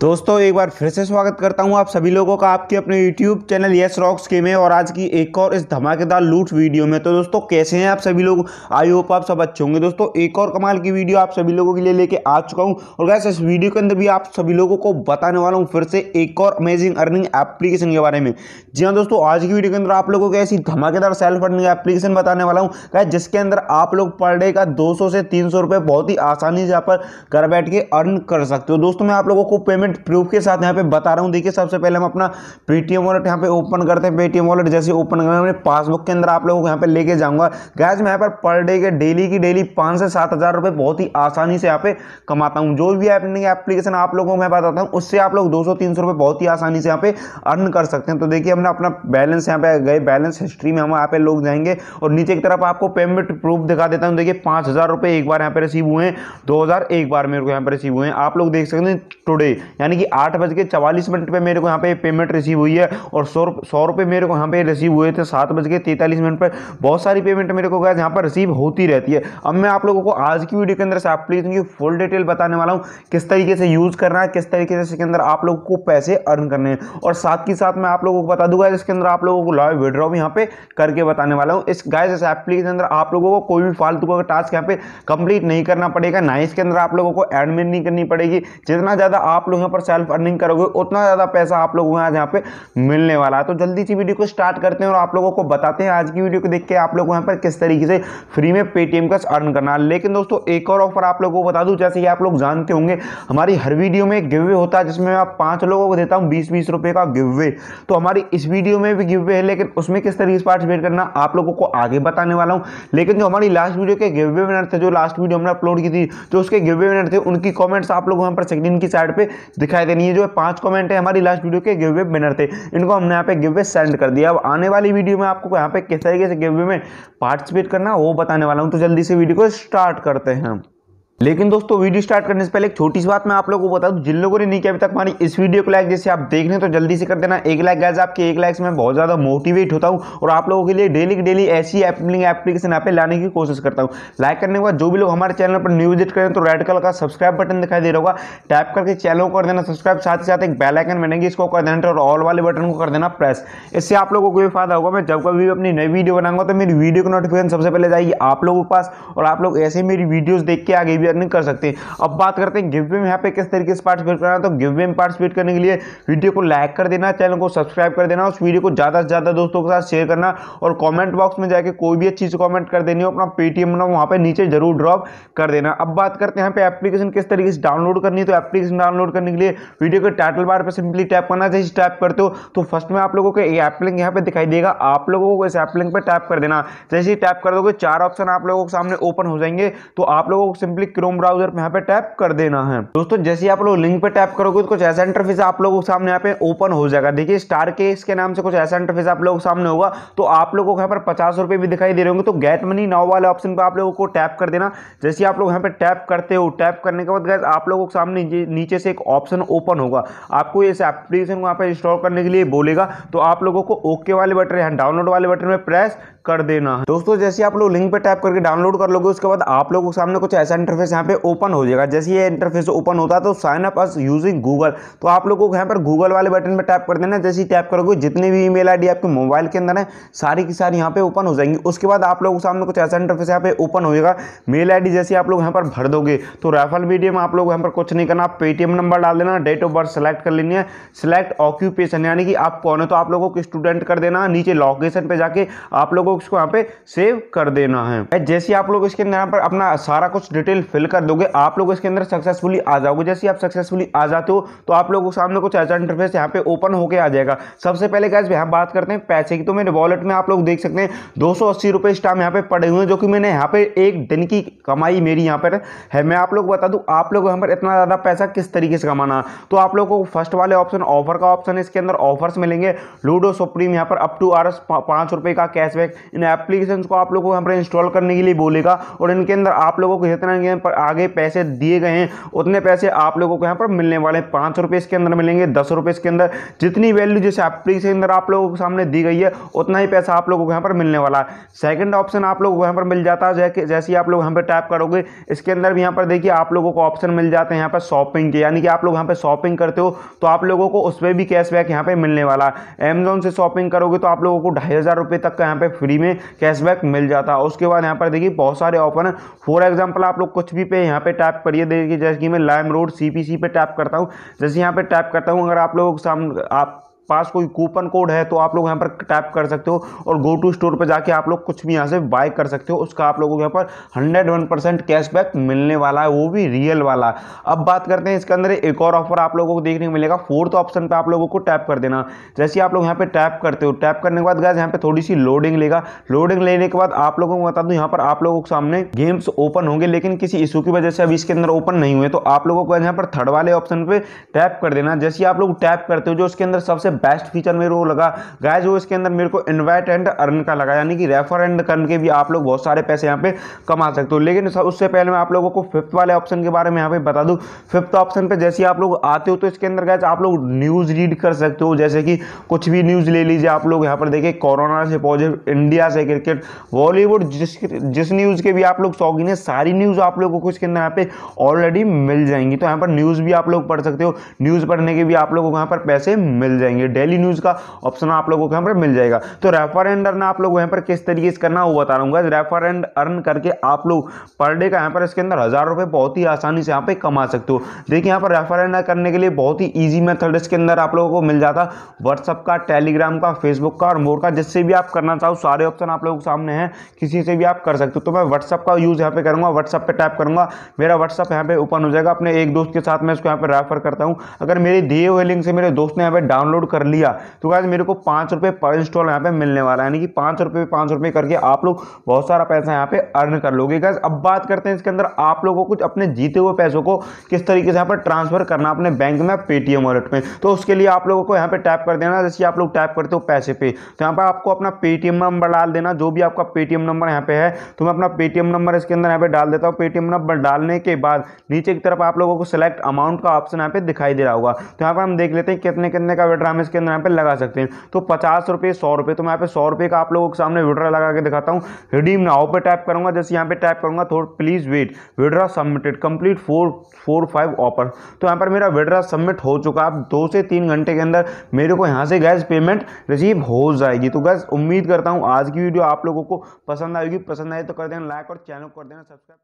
दोस्तों एक बार फिर से स्वागत करता हूं आप सभी लोगों का आपके अपने YouTube चैनल यस रॉक्स के में और आज की एक और इस धमाकेदार लूट वीडियो में। तो दोस्तों कैसे हैं आप सभी लोग, आई होप आप सब अच्छे होंगे। दोस्तों एक और कमाल की वीडियो आप सभी लोगों के लिए लेके आ चुका हूं और गाइस इस वीडियो के अंदर भी आप सभी लोगों को बताने वाला हूँ फिर से एक और अमेजिंग अर्निंग एप्लीकेशन के बारे में। जी हाँ दोस्तों, आज की वीडियो के अंदर आप लोगों को ऐसी धमाकेदार सेल्फ अर्निंग एप्लीकेशन बताने वाला हूँ गाइस, जिसके अंदर आप लोग पर डे का 200 से 300 रुपये बहुत ही आसानी से यहाँ पर घर बैठ के अर्न कर सकते हो। दोस्तों मैं आप लोगों को पेमेंट प्रूफ के साथ यहाँ पे बता रहा हूँ। देखिए सबसे पहले हम अपना पेटीएम वॉलेट यहाँ पे ओपन करते हैं। पेटीएम वॉलेट जैसे ओपन करना है पासबुक के अंदर आप लोगों को यहाँ पे लेके जाऊंगा। गाइस मैं यहाँ पर डे के डेली की डेली 5 से 7 हज़ार रुपये बहुत ही आसानी से यहाँ पे कमाता हूँ। जो भी एप्लीकेशन आप लोगों को मैं बताता हूँ उससे आप लोग 200-300 रुपये बहुत ही आसानी से यहाँ पे अर्न कर सकते हैं। तो देखिए हमने अपना बैलेंस यहाँ पे गए, बैलेंस हिस्ट्री में हम यहाँ पे लोग जाएंगे और नीचे की तरफ आपको पेमेंट प्रूफ दिखा देता हूँ। देखिए 5 हज़ार रुपये एक बार यहाँ पे रिसीव हुए हैं, 2 हज़ार एक बार मेरे को यहाँ पे रिसीव हुए हैं। आप लोग देख सकते हैं टुडे यानी कि 8:44 पर मेरे को यहाँ पे पेमेंट रिसीव हुई है और 100 रुपये मेरे को यहाँ पे रिसीव हुए थे 7:43 पर। बहुत सारी पेमेंट मेरे को गाइस यहाँ पर रिसीव होती रहती है। अब मैं आप लोगों को आज की वीडियो के अंदर से एप्लीकेशन की फुल डिटेल बताने वाला हूँ, किस तरीके से यूज़ करना है, किस तरीके से इसके अंदर आप लोगों को पैसे अर्न करने हैं और साथ ही साथ मैं आप लोगों को बता दूंगा इसके अंदर आप लोगों को लाइव विड्रॉ भी यहाँ पे करके बताने वाला हूँ। इस गाइस इस एप्लीकेशन के अंदर आप लोगों को कोई भी फालतू का टास्क यहाँ पे कंप्लीट नहीं करना पड़ेगा, ना इसके अंदर आप लोगों को एडमिट नहीं करनी पड़ेगी। जितना ज़्यादा आप लोग यहाँ पर सेल्फ अर्निंग करोगे उतना ज़्यादा पैसा आप लोगों को आज यहाँ पे मिलने वाला है। तो जल्दी से वीडियो को स्टार्ट करते हैं और आप लोगों को बताते हैं आज की वीडियो को देख के आप लोगों को यहाँ पर किस तरीके से फ्री में पेटीएम का अर्न करना है। लेकिन दोस्तों एक और ऑफर आप लोगों को बता दूँ, जैसे कि आप लोग जानते होंगे हमारी हर वीडियो में गिव अवे होता है जिसमें मैं 5 लोगों को देता हूँ 20-20 रुपये का गिव अवे। तो हमारी इस वीडियो में भी गिव अवे है लेकिन उसमें किस तरीके से पार्टिसिपेट करना आप लोगों को आगे बताने वाला हूँ। लेकिन जो हमारी लास्ट वीडियो के गिव अवे विनर थे, जो लास्ट वीडियो हमने अपलोड की थी, जो उसके गिव अवे विनर थे उनकी कॉमेंट्स आप लोगों यहाँ पर सेकंड की साइड पे दिखाई देनी है। जो 5 कमेंट है हमारी लास्ट वीडियो के गिव अवे विनर थे, इनको हमने यहाँ पे गिव अवे सेंड कर दिया। अब आने वाली वीडियो में आपको यहाँ पे किस तरीके से गिव अवे में पार्टिसिपेट करना वो बताने वाला हूँ। तो जल्दी से वीडियो को स्टार्ट करते हैं। लेकिन दोस्तों वीडियो स्टार्ट करने से पहले एक छोटी सी बात मैं आप लोगों को बता दूं, जिन लोगों ने नहीं किया अभी तक हमारी इस वीडियो को लाइक जैसे आप देख रहे हैं तो जल्दी से कर देना एक लाइक। गाइस आपके एक लाइक से मैं बहुत ज़्यादा मोटिवेट होता हूं और आप लोगों के लिए डेली ऐसी एप्लीकेशन यहाँ पे लाने की कोशिश करता हूँ। लाइक करने के बाद जो भी लोग हमारे चैनल पर न्यू विजिट करें तो रेड कलर का सब्सक्राइब बटन दिखाई दे रहा होगा, टैप करके चैनल को कर देना सब्सक्राइब, साथ ही साथ एक बेल आइकन बनेगी इसको कर देना और ऑल वाले बटन को कर देना प्रेस। इससे आप लोगों को भी फायदा होगा, मैं जब कभी अपनी नई वीडियो बनाऊंगा तो मेरी वीडियो की नोटिफिकेशन सबसे पहले जाएगी आप लोगों के पास और आप लोग ऐसे मेरी वीडियोज़ देख के आगे अर्निंग कर सकते हैं। अब बात करते हैं गिव अवे में यहाँ पे किस तरीके से पार्टिसिपेट करना है। तो गिव अवे में पार्टिसिपेट करने के लिए वीडियो को लाइक कर देना, चैनल को सब्सक्राइब कर देना, उस वीडियो को ज्यादा से ज्यादा दोस्तों के साथ शेयर करना और कमेंट बॉक्स में जाके कोई भी अच्छी कमेंट कर देनी हो, अपना पेटीएम ना वहाँ पे नीचे जरूर ड्रॉप कर देना। अब बात करते हैं यहाँ पे एप्लीकेशन किस तरीके से डाउनलोड करनी है। तो एप्लीकेशन डाउनलोड करने के लिए वीडियो के टाइटल बार पर सिंपली टैप करना, जैसे टैप करते हो तो फर्स्ट में आप लोगों को ऐप लिंक यहाँ पे दिखाई देगा, आप लोगों को इस ऐप लिंक पर टैप कर देना। जैसे ही टैप कर दोगे 4 ऑप्शन आप लोगों के सामने ओपन हो जाएंगे तो आप लोगों को सिंपली क्रोम ब्राउजर पे यहाँ पे टैप कर देना है। दोस्तों जैसे आप लोग लिंक पे टैप करोगे तो कुछ ऐसा इंटरफेस आप लोगों के सामने यहाँ पे ओपन हो जाएगा। देखिए स्टार केस के नाम से कुछ ऐसा इंटरफेस आप लोगों के सामने होगा। तो आप लोगों को यहाँ पर 50 रुपये भी दिखाई दे रहे होंगे। तो गेट मनी नाउ वाले ऑप्शन पर आप लोगों को टैप कर देना। जैसे आप लोग यहाँ पे टैप करते हो, टैप करने के बाद आप लोगों के सामने नीचे से एक ऑप्शन ओपन होगा, आपको इस एप्लीकेशन को यहाँ पे इंस्टॉल करने के लिए बोलेगा। तो आप लोगों को ओके वाले बटन यहाँ डाउनलोड वाले बटन में प्रेस कर देना है। दोस्तों जैसे आप लोग लिंक पे टैप करके डाउनलोड कर लोगे उसके बाद आप लोगों के सामने कुछ ऐसा इंटरफेस यहाँ पे ओपन हो जाएगा। जैसे ये इंटरफेस ओपन होता है तो sign up us using Google, तो आप लोगों को यहाँ पर गूगल वाले बटन पे टैप कर देना। जैसे ही टैप करोगे जितने भी ईमेल आईडी आपके मोबाइल के अंदर है सारी की सारी यहाँ पे ओपन हो जाएंगी। उसके बाद आप लोगों के सामने कुछ ऐसा इंटरफेस यहाँ पे ओपन हो जाएगा। मेल आई डी जैसे आप लोग यहाँ पर भर दोगे तो रेफरल मीडियम आप लोग यहाँ पर कुछ नहीं करना, आप पेटीएम नंबर डाल देना, डेट ऑफ बर्थ सेलेक्ट कर लेनी है, सिलेक्ट ऑक्यूपेशन यानी कि आप कौन है तो आप लोगों को स्टूडेंट कर देना, नीचे लोकेशन पे जाके आप लोगों को यहाँ पे सेव कर देना है। जैसे आप लोग इसके यहाँ पर अपना सारा कुछ डिटेल फिल कर दोगे आप लोग इसके अंदर सक्सेसफुली आ जाओगे। जैसे आप सक्सेसफुली आ जाते हो तो आप लोगों के सामने कुछ ऐसा इंटरफेस यहाँ पे ओपन होके आ जाएगा। सबसे पहले गाइस यहाँ बात करते हैं पैसे की। तो मेरे वॉलेट में आप लोग देख सकते हैं 280 रुपये स्टाम यहाँ पे पड़े हुए हैं, जो कि मैंने यहाँ पे एक दिन की कमाई मेरी यहाँ पर है। मैं आप लोग बता दूँ आप लोग यहाँ पर इतना ज़्यादा पैसा किस तरीके से कमाना। तो आप लोगों को फर्स्ट वाले ऑप्शन ऑफर का ऑप्शन है, इसके अंदर ऑफर्स मिलेंगे। लूडो सुप्रीम यहाँ पर अप टू आरस 5 रुपये का कैशबैक, इन एप्लीकेशन को आप लोगों को यहाँ पर इंस्टॉल करने के लिए बोलेगा और इनके अंदर आप लोगों को जितना पर आगे पैसे दिए गए हैं उतने पैसे आप लोगों को यहाँ पर मिलने वाले हैं। 5 रुपये इसके अंदर मिलेंगे, 10 रुपये इसके अंदर, जितनी वैल्यू जैसे एप्लीकेशन के अंदर आप लोगों के सामने दी गई है उतना ही पैसा आप लोगों को यहाँ पर मिलने वाला है। सेकंड ऑप्शन आप लोग यहाँ पर मिल जाता है, जैसे आप लोग यहाँ पर टैप करोगे इसके अंदर भी यहाँ पर देखिए आप लोगों को ऑप्शन मिल जाते हैं यहाँ पर शॉपिंग के, यानी कि आप लोग यहाँ पर शॉपिंग करते हो तो आप लोगों को उस पर भी कैशबैक यहाँ पर मिलने वाला है। अमेजोन से शॉपिंग करोगे तो आप लोगों को 2,500 रुपये तक का यहाँ पर फ्री में कैशबैक मिल जाता है। उसके बाद यहाँ पर देखिए बहुत सारे ऑप्शन है, फॉर एग्जाम्पल आप लोग कुछ भी पे यहाँ पे टैप करिए, देखिए जैसे कि मैं लाइम रोड CPC पे टैप करता हूँ, जैसे यहाँ पे टैप करता हूँ अगर आप लोग सामने आप पास कोई कूपन कोड है तो आप लोग यहाँ पर टैप कर सकते हो और गो टू स्टोर पर जाके आप लोग कुछ भी यहाँ से बाय कर सकते हो। उसका आप लोगों को यहाँ पर 101% कैशबैक मिलने वाला है, वो भी रियल वाला। अब बात करते हैं इसके अंदर एक और ऑफर आप लोगों को देखने को मिलेगा। 4th ऑप्शन पे आप लोगों को टैप कर देना, जैसे आप लोग यहाँ पर टैप करते हो, टैप करने के बाद गाइस यहाँ पर थोड़ी सी लोडिंग लेगा, लोडिंग लेने के बाद आप लोगों को बता दूँ यहाँ पर आप लोगों के सामने गेम्स ओपन होंगे लेकिन किसी इशू की वजह से अभी इसके अंदर ओपन नहीं हुए, तो आप लोगों को यहाँ पर 3rd वाले ऑप्शन पर टैप कर देना। जैसे आप लोग टैप करते हो जो इसके अंदर सबसे बेस्ट फीचर मेरे को लगा गाइस वो इसके अंदर मेरे को इन्वाइट एंड अर्न का लगा, यानी कि रेफर एंड करके भी आप लोग बहुत सारे पैसे यहाँ पे कमा सकते हो। लेकिन उससे पहले मैं आप लोगों को 5th वाले ऑप्शन के बारे में यहाँ पे बता दूं। 5th ऑप्शन पे जैसे आप लोग आते हो तो इसके अंदर गाइस आप लोग न्यूज रीड कर सकते हो, जैसे कि कुछ भी न्यूज ले लीजिए आप लोग यहाँ पर देखिए, कोरोना से पॉजिटिव, इंडिया से क्रिकेट, बॉलीवुड, जिस न्यूज के भी आप लोग शौकीन है सारी न्यूज आप लोगों को इसके अंदर यहाँ पे ऑलरेडी मिल जाएंगी, तो यहाँ पर न्यूज भी आप लोग पढ़ सकते हो, न्यूज पढ़ने के भी आप लोगों को यहाँ पर पैसे मिल जाएंगे। डेली न्यूज का ऑप्शन आप लोगों को यहाँ पर मिल जाएगा। तो रेफर एंड अर्न आप लोग यहाँ पर किस तरीके से करना वो बता रहा हूँ। रेफर एंड अर्न करके आप लोग पर डे का यहाँ पर इसके अंदर 1,000 रुपये बहुत ही आसानी से यहाँ पे कमा सकते हो। देखिए यहाँ पर रेफर एंड करने के लिए बहुत ही ईजी मेथड इसके अंदर आप लोगों को मिल जाता, व्हाट्सअप का, टेलीग्राम का, फेसबुक का और मोर का, जिससे भी आप करना चाहो सारे ऑप्शन आप लोगों के सामने हैं, किसी से भी आप कर सकते हो। तो मैं व्हाट्सअप का यूज यहाँ पे करूँगा, व्हाट्सअप पर टैप करूँगा, मेरा व्हाट्सअप यहाँ पे ओपन हो जाएगा, अपने एक दोस्त के साथ मैं इसको यहाँ पर रेफर करता हूँ। अगर मेरे दिए हुए लिंक से मेरे दोस्त ने यहाँ पर डाउनलोड कर लिया तो गाइस मेरे को 5 रुपये पर इंस्टॉल यहाँ पे मिलने वाला है, यानी कि 5 रुपये करके आप लोग बहुत सारा पैसा यहाँ पे अर्न कर लोगे गाइस। अब बात करते हैं इसके अंदर आप लोगों को कुछ अपने जीते हुए पैसों को किस तरीके से यहाँ पर ट्रांसफर करना अपने बैंक में पेटीएम वॉलेट में, तो उसके लिए आप लोगों को यहाँ पे टैप कर देना। जैसे आप लोग टैप करते हो पैसे पे तो यहाँ पर आपको अपना पेटीएम नंबर डाल देना, जो भी आपका पेटीएम नंबर यहाँ पे है तो मैं अपना पेटीएम नंबर इसके अंदर यहाँ पे डाल देता हूँ। पेटीएम नंबर डालने के बाद नीचे की तरफ आप लोगों को सिलेक्ट अमाउंट का ऑप्शन यहाँ पे दिखाई दे रहा होगा, तो यहाँ पर हम देख लेते हैं कितने कितने का विड्रॉ इसके अंदर यहाँ पे लगा सकते हैं। तो 50 रुपये, 100 रुपये, तो मैं यहाँ पे 100 रुपये का आप लोगों के सामने विड्रॉ लगा के दिखाता हूँ। रिडीम नाउ पे टैप करूंगा, जैसे यहाँ पे टैप करूंगा थोड़ा please wait, withdraw submitted complete 445 offer, तो यहाँ पर मेरा विड्रॉ सबमिट हो चुका। अब 2 से 3 घंटे के अंदर मेरे को यहाँ से गैस पेमेंट रिसीव हो जाएगी। तो गैस उम्मीद करता हूँ आज की वीडियो आप लोगों को पसंद आएगी, पसंद आए तो कर देना लाइक और चैनल कर देना सब्सक्राइब।